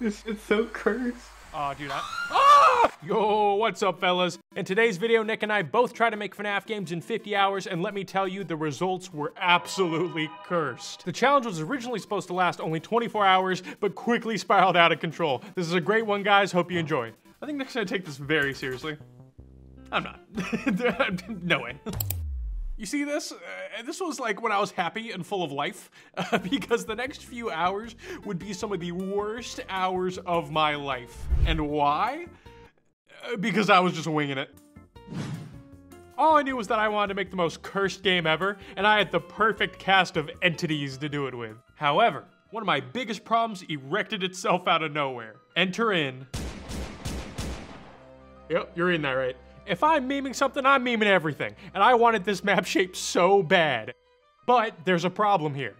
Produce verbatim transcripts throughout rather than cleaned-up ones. It's, it's so cursed. Oh, do not. Ah! Yo, what's up, fellas? In today's video, Nick and I both try to make FNAF games in fifty hours, and let me tell you, the results were absolutely cursed. The challenge was originally supposed to last only twenty-four hours, but quickly spiraled out of control. This is a great one, guys. Hope you enjoy. I think Nick's gonna take this very seriously. I'm not. No way. You see this? Uh, this was like when I was happy and full of life, uh, because the next few hours would be some of the worst hours of my life. And why? Uh, because I was just winging it. All I knew was that I wanted to make the most cursed game ever, and I had the perfect cast of entities to do it with. However, one of my biggest problems erected itself out of nowhere. Enter in. Yep, you're in that right. If I'm memeing something, I'm memeing everything, and I wanted this map shape so bad. But there's a problem here.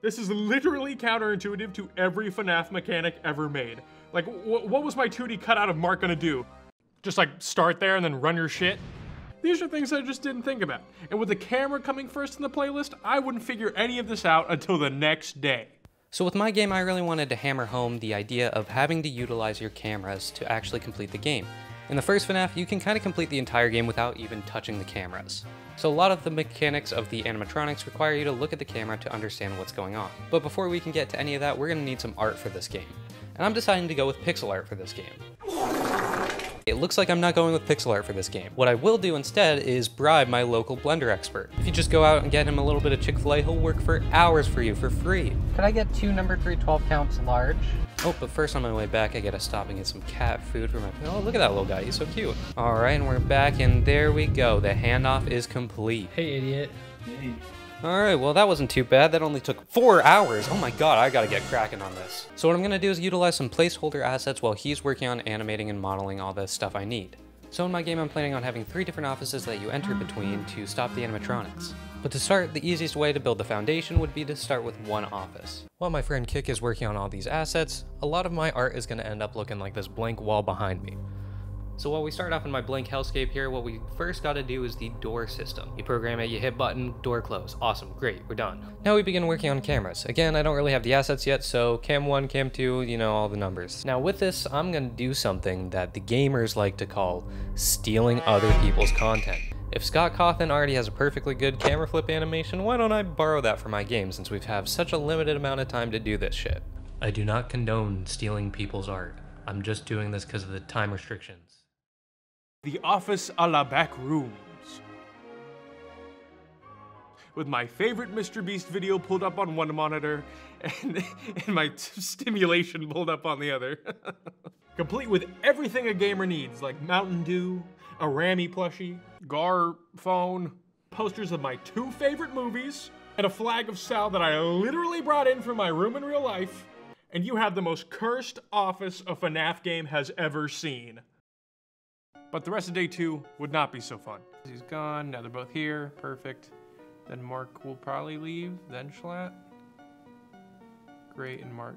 This is literally counterintuitive to every FNAF mechanic ever made. Like, wh what was my two D cutout of Mark gonna do? Just like start there and then run your shit? These are things I just didn't think about. And with the camera coming first in the playlist, I wouldn't figure any of this out until the next day. So with my game, I really wanted to hammer home the idea of having to utilize your cameras to actually complete the game. In the first FNAF, you can kind of complete the entire game without even touching the cameras. So a lot of the mechanics of the animatronics require you to look at the camera to understand what's going on. But before we can get to any of that, we're going to need some art for this game. And I'm deciding to go with pixel art for this game. It looks like I'm not going with pixel art for this game. What I will do instead is bribe my local Blender expert. If you just go out and get him a little bit of Chick-fil-A, he'll work for hours for you for free. Could I get two number three twelve counts large? Oh, but first on my way back, I gotta stop and get some cat food for my... Oh, look at that little guy, he's so cute. All right, and we're back, and there we go. The handoff is complete. Hey, idiot. Hey. All right, well, that wasn't too bad. That only took four hours. Oh my God, I gotta get cracking on this. So what I'm gonna do is utilize some placeholder assets while he's working on animating and modeling all the stuff I need. So in my game, I'm planning on having three different offices that you enter between to stop the animatronics. But to start, the easiest way to build the foundation would be to start with one office. While my friend Kick is working on all these assets, a lot of my art is gonna end up looking like this blank wall behind me. So while we start off in my blank hellscape here, what we first gotta do is the door system. You program it, you hit button, door close. Awesome, great, we're done. Now we begin working on cameras. Again, I don't really have the assets yet, so cam one, cam two, you know, all the numbers. Now with this, I'm gonna do something that the gamers like to call stealing other people's content. If Scott Cawthon already has a perfectly good camera flip animation, why don't I borrow that for my game since we've had such a limited amount of time to do this shit? I do not condone stealing people's art. I'm just doing this because of the time restrictions. The office a la Backrooms. With my favorite Mister Beast video pulled up on one monitor and, and my stimulation pulled up on the other. Complete with everything a gamer needs, like Mountain Dew, a Rammy plushie, Gar phone, posters of my two favorite movies, and a flag of Sal that I literally brought in from my room in real life, and you have the most cursed office a FNAF game has ever seen. But the rest of day two would not be so fun. He's gone, now they're both here, perfect. Then Mark will probably leave, then Schlatt. Great, and Mark.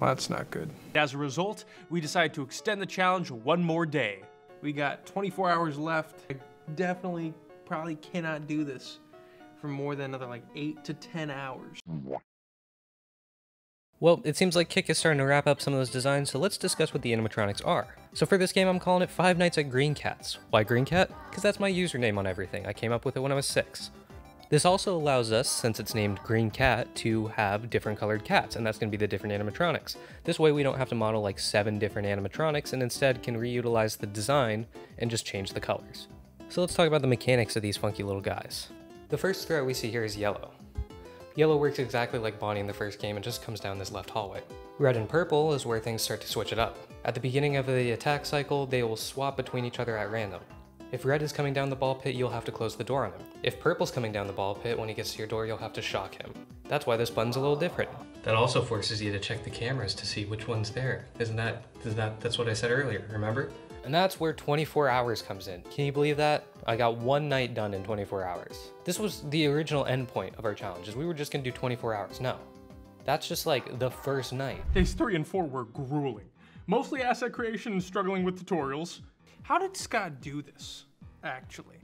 Well, that's not good. As a result, we decided to extend the challenge one more day. We got twenty-four hours left. I definitely probably cannot do this for more than another like eight to ten hours. Well, it seems like Kick is starting to wrap up some of those designs, so let's discuss what the animatronics are. So for this game, I'm calling it Five Nights at Greencat's. Why Greencat? Because that's my username on everything. I came up with it when I was six. This also allows us, since it's named Green Cat, to have different colored cats, and that's going to be the different animatronics. This way we don't have to model like seven different animatronics and instead can reutilize the design and just change the colors. So let's talk about the mechanics of these funky little guys. The first threat we see here is yellow. Yellow works exactly like Bonnie in the first game and just comes down this left hallway. Red and purple is where things start to switch it up. At the beginning of the attack cycle, they will swap between each other at random. If red is coming down the ball pit, you'll have to close the door on him. If purple's coming down the ball pit, when he gets to your door, you'll have to shock him. That's why this button's a little different. That also forces you to check the cameras to see which one's there. Isn't that, isn't that, that's what I said earlier, remember? And that's where twenty-four hours comes in. Can you believe that? I got one night done in twenty-four hours. This was the original end point of our challenges. We were just gonna do twenty-four hours. No, that's just like the first night. Days three and four were grueling. Mostly asset creation and struggling with tutorials. How did Scott do this, actually?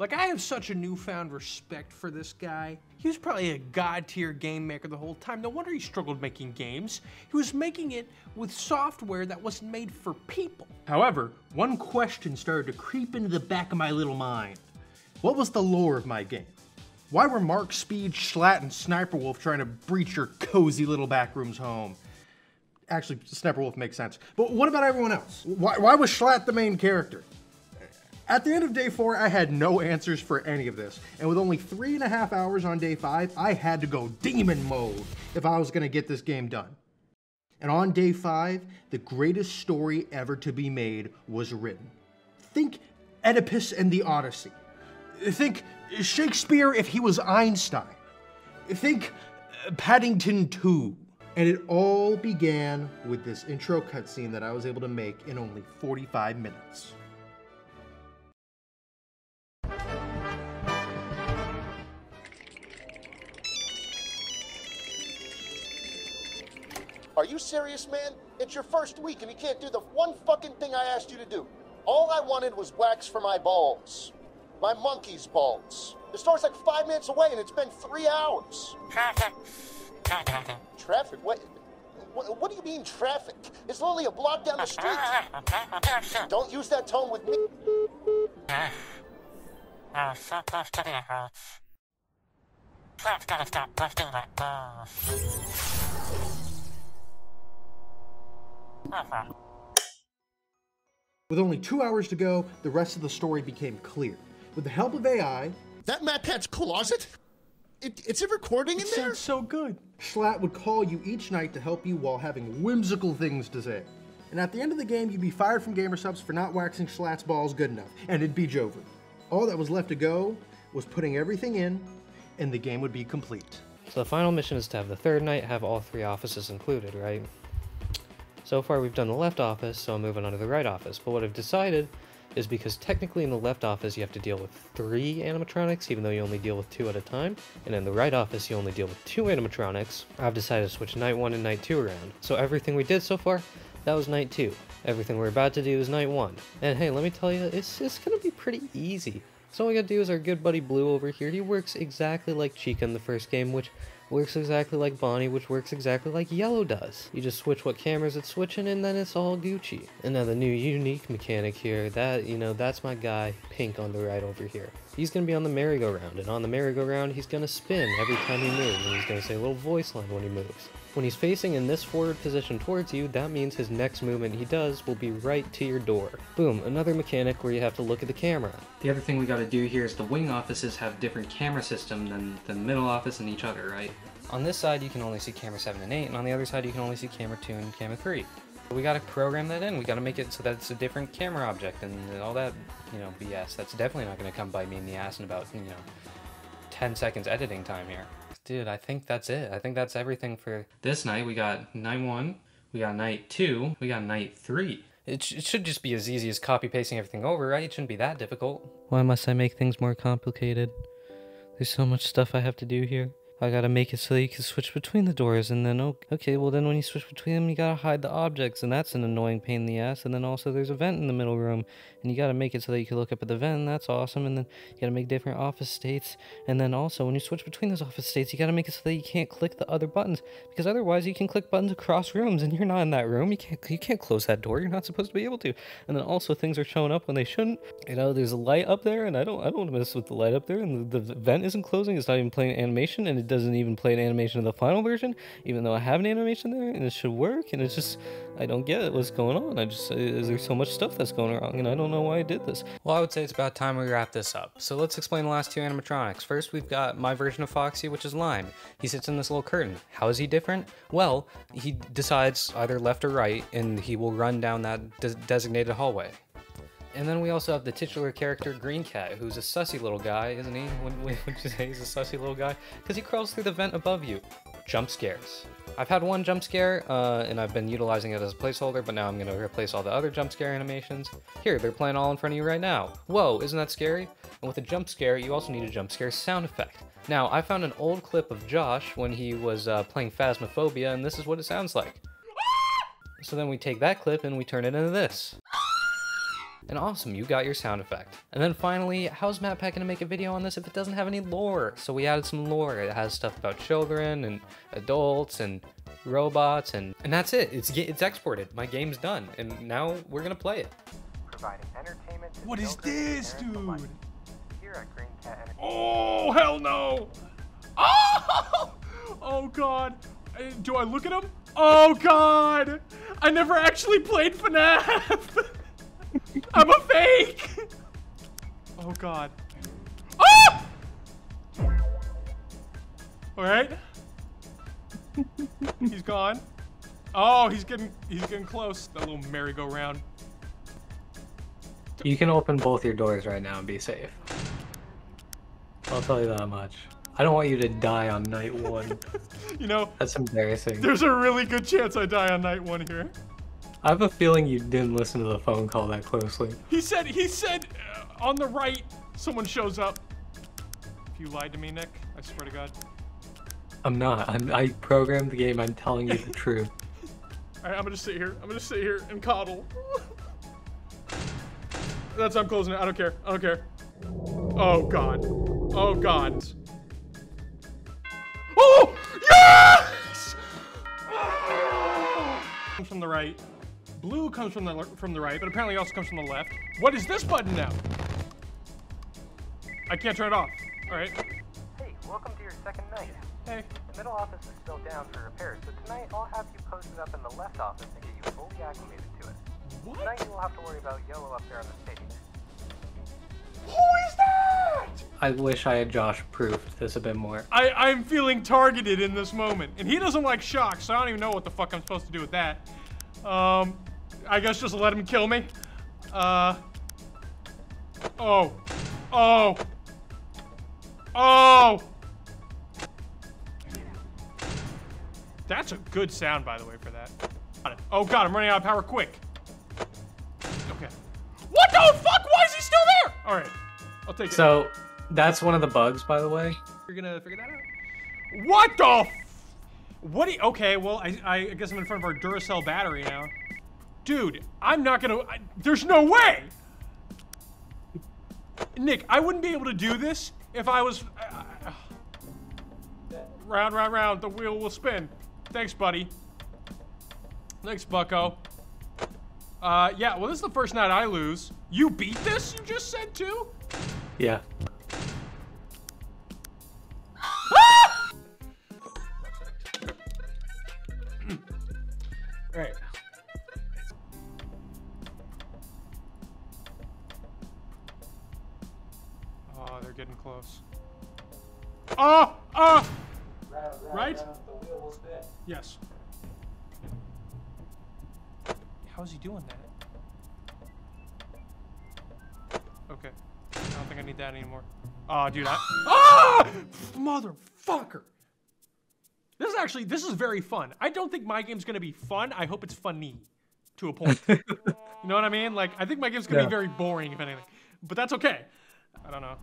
Like, I have such a newfound respect for this guy. He was probably a god-tier game maker the whole time. No wonder he struggled making games. He was making it with software that wasn't made for people. However, one question started to creep into the back of my little mind. What was the lore of my game? Why were Mark Speed, Schlatt, and Sniperwolf trying to breach your cozy little Backrooms home? Actually, Sniperwolf makes sense. But what about everyone else? Why, why was Schlatt the main character? At the end of day four, I had no answers for any of this, and with only three and a half hours on day five, I had to go demon mode if I was gonna get this game done. And on day five, the greatest story ever to be made was written. Think Oedipus and the Odyssey. Think Shakespeare if he was Einstein. Think Paddington two. And it all began with this intro cutscene that I was able to make in only forty-five minutes. Are you serious, man? It's your first week and you can't do the one fucking thing I asked you to do. All I wanted was wax for my balls. My monkey's balls. The store's like five minutes away and it's been three hours. Traffic? What, what? What do you mean traffic? It's literally a block down the street. Don't use that tone with me. With only two hours to go, the rest of the story became clear. With the help of A I... That MatPat's closet? It, it's a recording in there? It sounds so good. Schlatt would call you each night to help you while having whimsical things to say. And at the end of the game, you'd be fired from GamerSupps for not waxing Schlatt's balls good enough, and it'd be Jover. All that was left to go was putting everything in, and the game would be complete. So the final mission is to have the third night have all three offices included, right? So far we've done the left office, so I'm moving on to the right office. But what I've decided is because technically in the left office you have to deal with three animatronics, even though you only deal with two at a time. And in the right office you only deal with two animatronics. I've decided to switch night one and night two around. So everything we did so far, that was night two. Everything we're about to do is night one. And hey, let me tell you, it's, it's gonna be pretty easy. So all we gotta do is our good buddy Blue over here, he works exactly like Chica in the first game, which works exactly like Bonnie, which works exactly like Yellow does. You just switch what cameras it's switching and then it's all Gucci. And now the new unique mechanic here, that, you know, that's my guy Pink on the right over here. He's gonna be on the merry-go-round, and on the merry-go-round he's gonna spin every time he moves, and he's gonna say a little voice line when he moves. When he's facing in this forward position towards you, that means his next movement he does will be right to your door. Boom, another mechanic where you have to look at the camera. The other thing we gotta do here is the wing offices have different camera system than the middle office and each other, right? On this side you can only see camera seven and eight, and on the other side you can only see camera two and camera three. We gotta program that in, we gotta make it so that it's a different camera object and all that, you know, B S. That's definitely not gonna come bite me in the ass in about, you know, ten seconds editing time here. Dude, I think that's it. I think that's everything for this night. We got night one, we got night two, we got night three. It, sh it should just be as easy as copy-pasting everything over, right? It shouldn't be that difficult. Why must I make things more complicated? There's so much stuff I have to do here. I gotta make it so that you can switch between the doors, and then, okay, okay well then when you switch between them, you gotta hide the objects, and that's an annoying pain in the ass, and then also there's a vent in the middle room, and you gotta make it so that you can look up at the vent, and that's awesome, and then you gotta make different office states, and then also when you switch between those office states, you gotta make it so that you can't click the other buttons, because otherwise you can click buttons across rooms, and you're not in that room, you can't, you can't close that door, you're not supposed to be able to, and then also things are showing up when they shouldn't, you know, there's a light up there, and I don't, I don't wanna mess with the light up there, and the, the vent isn't closing, it's not even playing animation, and and it doesn't even play an animation of the final version, even though I have an animation there, and it should work, and it's just, I don't get it, what's going on, I just, there's so much stuff that's going wrong, and I don't know why I did this. Well, I would say it's about time we wrap this up, so let's explain the last two animatronics. First, we've got my version of Foxy, which is Lime. He sits in this little curtain. How is he different? Well, he decides either left or right, and he will run down that de- designated hallway. And then we also have the titular character, Green Cat, who's a sussy little guy, isn't he? Wouldn't you say he's a sussy little guy? Because he crawls through the vent above you. Jump scares. I've had one jump scare, uh, and I've been utilizing it as a placeholder, but now I'm going to replace all the other jump scare animations. Here, they're playing all in front of you right now. Whoa, isn't that scary? And with a jump scare, you also need a jump scare sound effect. Now, I found an old clip of Josh when he was uh, playing Phasmophobia, and this is what it sounds like. So then we take that clip and we turn it into this. And awesome, you got your sound effect. And then finally, how's MatPat gonna make a video on this if it doesn't have any lore? So we added some lore. It has stuff about children and adults and robots, and and that's it. It's it's exported. My game's done, and now we're gonna play it. Providing entertainment. What is this, dude? Here at Green Cat. Oh hell no! Oh! Oh god! Do I look at him? Oh god! I never actually played FNAF. I'm a fake. Oh god. Oh! All right. He's gone. Oh, he's getting he's getting close. That little merry-go-round. You can open both your doors right now and be safe. I'll tell you that much. I don't want you to die on night one. You know, that's embarrassing. There's a really good chance I die on night one here. I have a feeling you didn't listen to the phone call that closely. He said he said uh, on the right someone shows up. If you lied to me, Nick, I swear to God. I'm not. I'm, I programmed the game. I'm telling you the truth. All right, I'm gonna sit here. I'm gonna sit here and coddle. That's I'm closing it. I don't care. I don't care. Oh god. Oh god. Oh yes! Comes from the right. Blue comes from the from the right, but apparently also comes from the left. What is this button now? I can't turn it off. All right. Hey, welcome to your second night. Hey. The middle office is still down for repairs, so tonight I'll have you posted up in the left office to get you fully acclimated to it. What? Tonight you will have to worry about Yellow up there on the stage. Who is that? I wish I had Josh proofed this a bit more. I, I'm feeling targeted in this moment, and he doesn't like shocks, so I don't even know what the fuck I'm supposed to do with that. Um, I guess just let him kill me. Uh. Oh. Oh. Oh. That's a good sound, by the way, for that. Oh god, I'm running out of power quick. Okay. What the fuck? Why is he still there? All right, I'll take it. So, that's one of the bugs, by the way. You're gonna figure that out? What the f What do you- Okay, well, I, I guess I'm in front of our Duracell battery now. Dude, I'm not gonna- I, There's no way! Nick, I wouldn't be able to do this if I was- uh, uh, Round, round, round, the wheel will spin. Thanks, buddy. Thanks, bucko. Uh, yeah, well, this is the first night I lose. You beat this, you just said, too? Yeah. Ah! All right. Oh, they're getting close. Oh! Oh! Round, round, right? Round, the wheel will spin. Yes. How's he doing that? Okay. I don't think I need that anymore. Oh, dude, I- Ah! Motherfucker! This is actually, this is very fun. I don't think my game's gonna be fun. I hope it's funny. To a point. You know what I mean? Like, I think my game's gonna yeah. be very boring, if anything. But that's okay. I don't know.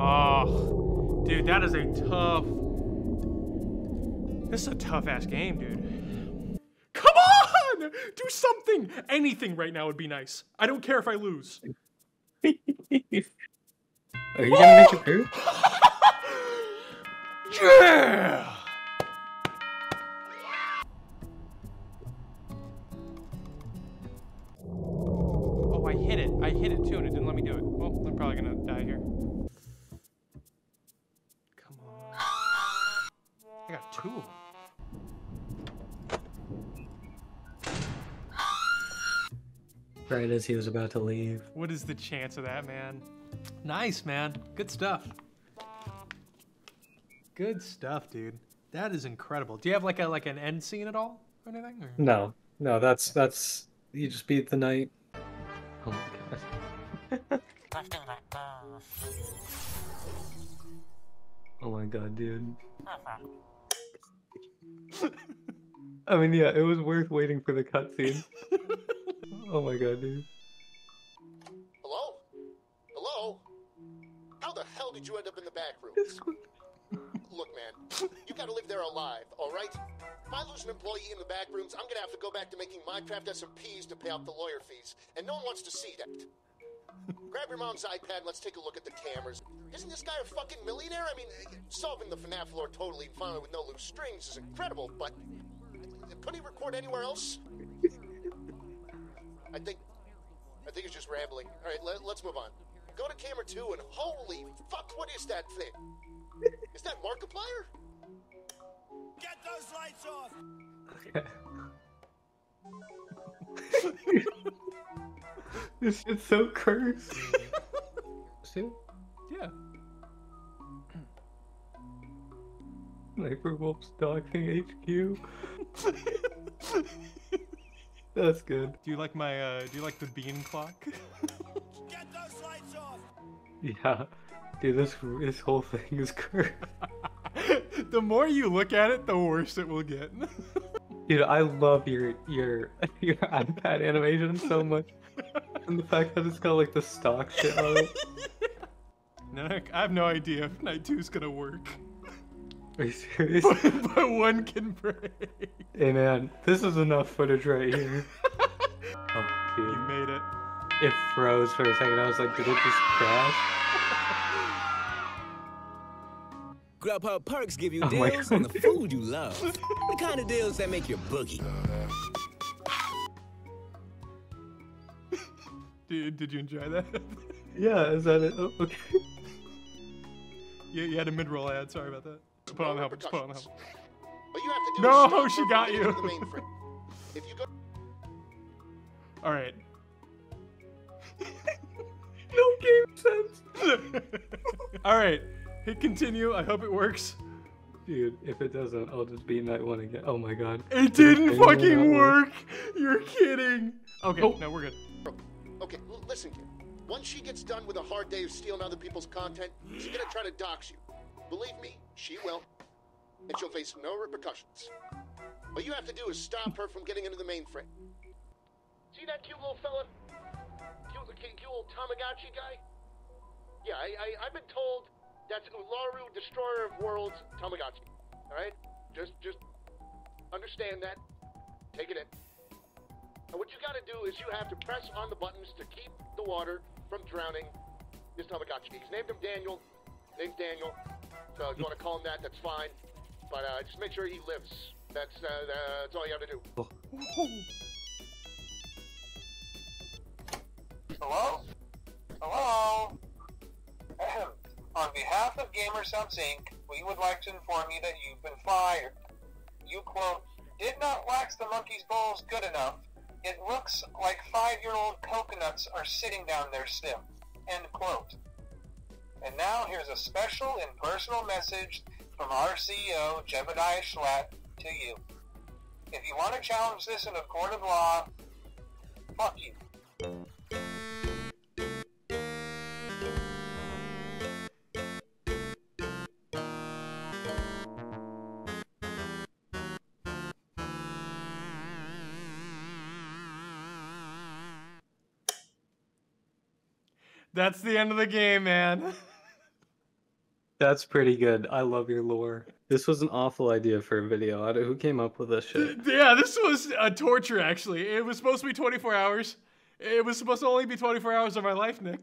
Oh. Dude, that is a tough... This is a tough-ass game, dude. Do something! Anything right now would be nice. I don't care if I lose. Are you gonna oh! make it through? Yeah! Oh, I hit it. I hit it too, and it didn't let me do it. Well, I'm probably gonna die here. Come on. I got two of them. Right as he was about to leave. What is the chance of that, man? Nice, man. Good stuff. Good stuff, dude. That is incredible. Do you have like a like an end scene at all or anything? Or? No, no. That's that's you just beat the night. Oh my god. Oh my god, dude. I mean, yeah, it was worth waiting for the cutscene. Oh my god, dude. Hello? Hello? How the hell did you end up in the back room? Look, man, you gotta live there alive, alright? If I lose an employee in the back rooms, I'm gonna have to go back to making Minecraft S M Ps to pay off the lawyer fees, and no one wants to see that. Grab your mom's iPad and let's take a look at the cameras. Isn't this guy a fucking millionaire? I mean, solving the FNAF lore totally and finally with no loose strings is incredible, but could he record anywhere else? I think, I think he's just rambling. All right, let, let's move on. Go to camera two and holy fuck, what is that thing? Is that Markiplier? Get those lights off! Okay. This shit's so cursed. See? Yeah. Sniperwolf's doxing H Q. That's good. Do you like my, uh, do you like the bean clock? Get those lights off! Yeah. Dude, this, this whole thing is cursed. The more you look at it, the worse it will get. Dude, I love your, your, your iPad animation so much. And the fact that it's got like the stock shit on it. No, I have no idea if night two is gonna work. Are you serious? But, but one can break. Hey man, this is enough footage right here. Oh, dude. You made it. It froze for a second. I was like, did it just crash? Grubhub Perks give you oh deals on the food you love. The kind of deals that make you boogie. Dude, did you enjoy that? Yeah, is that it? Oh, okay. Yeah, you had a mid-roll ad. Sorry about that. Put on the help. Put on the help. But you have to do no, she got you. If you go. All right. No game sense. All right, hit continue. I hope it works. Dude, if it doesn't, I'll just be night one again. Oh my god. It didn't it fucking work. You're kidding. Okay, oh. No, we're good. Okay, listen, kid. Once she gets done with a hard day of stealing other people's content, she's gonna try to dox you. Believe me, she will. And she'll face no repercussions. What you have to do is stop her from getting into the mainframe. See that cute little fella? Cute, cute, cute old Tamagotchi guy? Yeah, I, I, I've been told that's Ularu, Destroyer of Worlds, Tamagotchi. Alright? Just, just understand that. Take it in. And what you gotta do is you have to press on the buttons to keep the water from drowning this Tamagotchi. He's named him Daniel. Name's Daniel. So if you wanna call him that, that's fine. But uh, just make sure he lives. That's, uh, that's all you have to do. Hello? Hello? On behalf of GamerSupps Incorporated, we would like to inform you that you've been fired. You, quote, did not wax the monkey's balls good enough. It looks like five-year-old coconuts are sitting down there still. End quote. And now here's a special and personal message from our C E O, Jebediah Schlatt, to you. If you want to challenge this in a court of law, fuck you. That's the end of the game, man. That's pretty good. I love your lore. This was an awful idea for a video. I don't, who came up with this shit? Yeah, this was a torture, actually. It was supposed to be twenty-four hours. It was supposed to only be twenty-four hours of my life, Nick.